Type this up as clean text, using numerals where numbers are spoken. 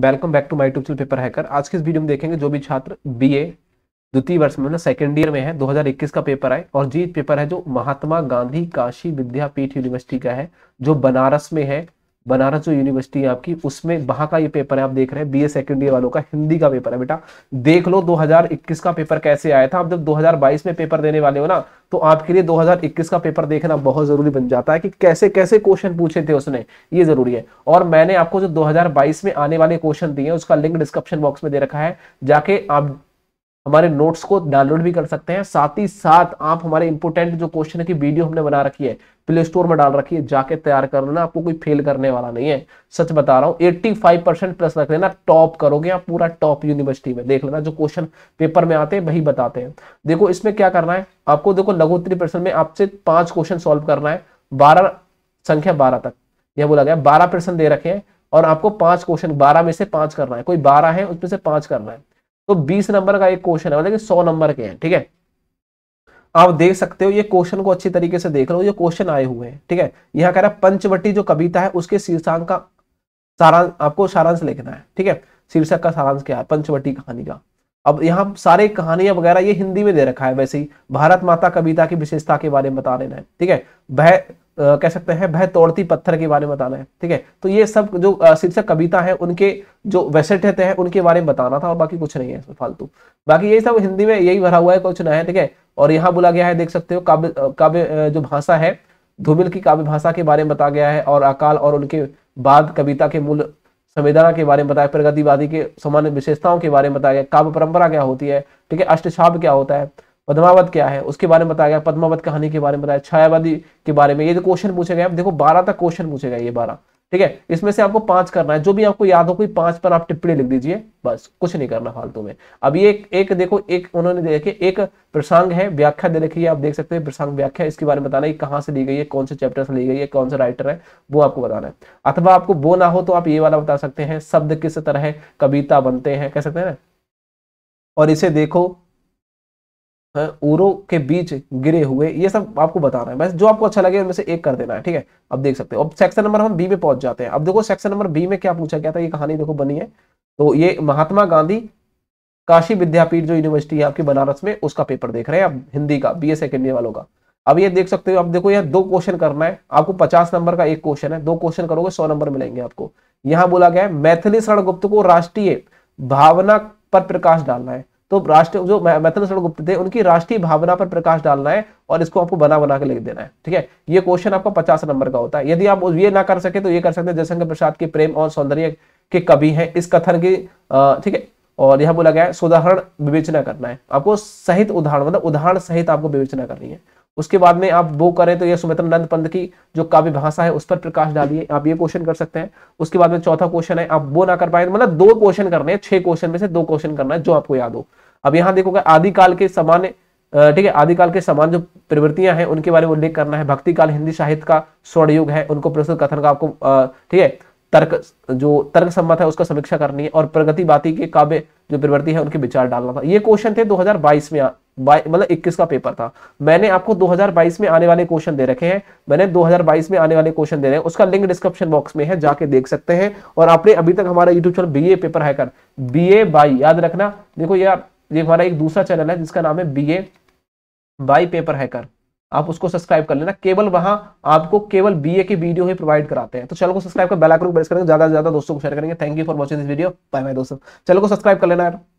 Welcome back to my YouTube channel paper hacker. आज के इस वीडियो में देखेंगे जो भी छात्र बीए द्वितीय वर्ष में सेकंड ईयर में है, 2021 का पेपर है और जी पेपर है जो महात्मा गांधी काशी विद्यापीठ यूनिवर्सिटी का है जो बनारस में है। बनारस जो यूनिवर्सिटी है आपकी, उसमें वहां का ये पेपर है। आप देख रहे हैं बीए सेकंड ईयर वालों का हिंदी का पेपर है। बेटा देख लो 2021 का पेपर कैसे आया था। आप जब 2022 में पेपर देने वाले हो ना, तो आपके लिए 2021 का पेपर देखना बहुत जरूरी बन जाता है कि कैसे कैसे क्वेश्चन पूछे थे उसने, ये जरूरी है। और मैंने आपको जो 2022 में आने वाले क्वेश्चन दिए उसका लिंक डिस्क्रिप्शन बॉक्स में दे रखा है, जाके आप हमारे नोट्स को डाउनलोड भी कर सकते हैं। साथ ही साथ आप हमारे इंपोर्टेंट जो क्वेश्चन की वीडियो हमने बना रखी है, प्ले स्टोर में डाल रखी है, जाके तैयार कर लेना। आपको कोई फेल करने वाला नहीं है, सच बता रहा हूँ। 85% प्लस रख लेना, टॉप करोगे आप पूरा, टॉप यूनिवर्सिटी में। देख लेना जो क्वेश्चन पेपर में आते हैं वही बताते हैं। देखो इसमें क्या करना है आपको, देखो लघुत्तरी प्रश्न में आपसे 5 क्वेश्चन सोल्व करना है, 12 संख्या 12 तक यह बोला गया। 12 प्रश्न दे रखे हैं और आपको 5 क्वेश्चन, 12 में से 5 करना है। कोई 12 है उसमें से 5 करना है, तो 20 नंबर का एक क्वेश्चन है, मतलब 100 नंबर के हैं। ठीक है, आप देख सकते हो ये क्वेश्चन को अच्छी तरीके से देख लो, ये क्वेश्चन आए हुए हैं। ठीक है, यहाँ कह रहा है पंचवटी जो कविता है उसके शीर्षांक का सारांश, आपको सारांश लिखना है। ठीक है, शीर्षक का सारांश क्या है, पंचवटी कहानी का। अब यहाँ सारे कहानियां वगैरह ये हिंदी में दे रखा है, वैसे ही भारत माता कविता की विशेषता के बारे में बता देना है। ठीक है, वह कह सकते हैं वह तोड़ती पत्थर के बारे में बताना है। ठीक है, तो ये सब जो शीर्षक कविता है उनके जो वैसेट हैं उनके बारे में बताना था, और बाकी कुछ नहीं है इसमें फालतू। बाकी यही सब हिंदी में यही भरा हुआ है, कुछ ना है। ठीक है, और यहाँ बोला गया है, देख सकते हो, काव्य जो भाषा है धूमिल की काव्य भाषा के बारे में बताया गया है, और अकाल और उनके बाद कविता के मूल संवेदना के बारे में बताया, प्रगतिवादी के सामान्य विशेषताओं के बारे में बताया गया, काव्य परंपरा क्या होती है। ठीक है, अष्टछाप क्या होता है, पद्मावत क्या है उसके बारे में बताया गया, पद्मावत कहानी के बारे में बताया, छायावादी के बारे में। ये जो क्वेश्चन पूछे गए, आप देखो 12 तक क्वेश्चन पूछे गए, ये 12। ठीक है, इसमें से आपको 5 करना है, जो भी आपको याद हो कोई 5 पर आप टिप्पणी लिख दीजिए, बस कुछ नहीं करना फालतू में। अब ये एक देखो, एक उन्होंने देखे एक प्रसंग है, व्याख्या दे रखी है, आप देख सकते हैं प्रसंग व्याख्या, इसके बारे में बताना है कहाँ से ली गई है, कौन से चैप्टर से ली गई है, कौन सा राइटर है, वो आपको बताना है। अथवा आपको वो ना हो तो आप ये वाला बता सकते हैं, शब्द किस तरह कविता बनते हैं, कह सकते हैं ना। और इसे देखो ऊरों के बीच गिरे हुए, ये सब आपको बताना है। बस जो आपको अच्छा लगे उनमें से एक कर देना है। ठीक है, अब देख सकते हो। अब सेक्शन नंबर हम बी में पहुंच जाते हैं। अब देखो सेक्शन नंबर बी में क्या पूछा गया था, ये कहानी देखो बनी है, तो ये महात्मा गांधी काशी विद्यापीठ जो यूनिवर्सिटी है आपकी बनारस में, उसका पेपर देख रहे हैं आप, हिंदी का बीए सेकंड ईयर वालों का। अब ये देख सकते हो, अब देखो यहाँ 2 क्वेश्चन करना है आपको, 50 नंबर का एक क्वेश्चन है, 2 क्वेश्चन करोगे 100 नंबर मिलेंगे आपको। यहाँ बोला गया है मैथिलीशरण गुप्त को राष्ट्रीय भावना पर प्रकाश डालना है, तो राष्ट्र जो मैथिलीशरण गुप्त थे उनकी राष्ट्रीय भावना पर प्रकाश डालना है, और इसको आपको बना बना के लिख देना है। ठीक है, ये क्वेश्चन आपका 50 नंबर का होता है। यदि आप ये ना कर सके तो ये कर सकते हैं, जयशंकर प्रसाद के प्रेम और सौंदर्य के कवि हैं इस कथन की। ठीक है, और यहाँ बोला गया है उदाहरण विवेचना करना है आपको, सहित उदाहरण, मतलब उदाहरण सहित आपको विवेचना करनी है। उसके बाद में आप वो करें तो ये सुमित्रानंदन पंत की जो काव्य भाषा है उस पर प्रकाश डालिए, आप ये क्वेश्चन कर सकते हैं। उसके बाद में चौथा क्वेश्चन है, आप वो ना कर पाए, मतलब 2 क्वेश्चन करने हैं, 6 क्वेश्चन में से 2 क्वेश्चन करना है जो आपको याद हो। अब यहाँ देखोगे आदिकाल के समान, ठीक है, आदिकाल के समान जो प्रवृत्तियां हैं उनके बारे में उल्लेख करना है। भक्ति काल हिंदी साहित्य का स्वर्णयुग है, उनको प्रस्तुत कथन का आपको, ठीक है, तर्क जो तर्कसम्मत है उसका समीक्षा करनी है, और प्रगतिवादी के काव्य जो प्रवृत्ति है उनके विचार डालना था। ये क्वेश्चन थे 2022 में, मतलब 21 का पेपर था। मैंने आपको 2022 में आने वाले क्वेश्चन दे रखे हैं, मैंने 2022 में आने वाले क्वेश्चन दे रहे हैं, उसका लिंक डिस्क्रिप्शन बॉक्स में है, जाके देख सकते हैं। और आपने अभी तक हमारा YouTube channel BA paper hacker BA by याद रखना, देखो यार ये हमारा एक दूसरा चैनल है जिसका नाम है BA by पेपर हैकर, आप उसको सब्सक्राइब कर लेना। केवल वहां आपको केवल BA की वीडियो ही प्रोवाइड कराते हैं, तो चैनल को सब्सक्राइब कर बेल आइकन को प्रेस करेंगे, ज्यादा से ज्यादा दोस्तों को शेयर करेंगे। Thank you for watching this video, bye bye दोस्तों, चैनल को सब्सक्राइब कर लेना यार।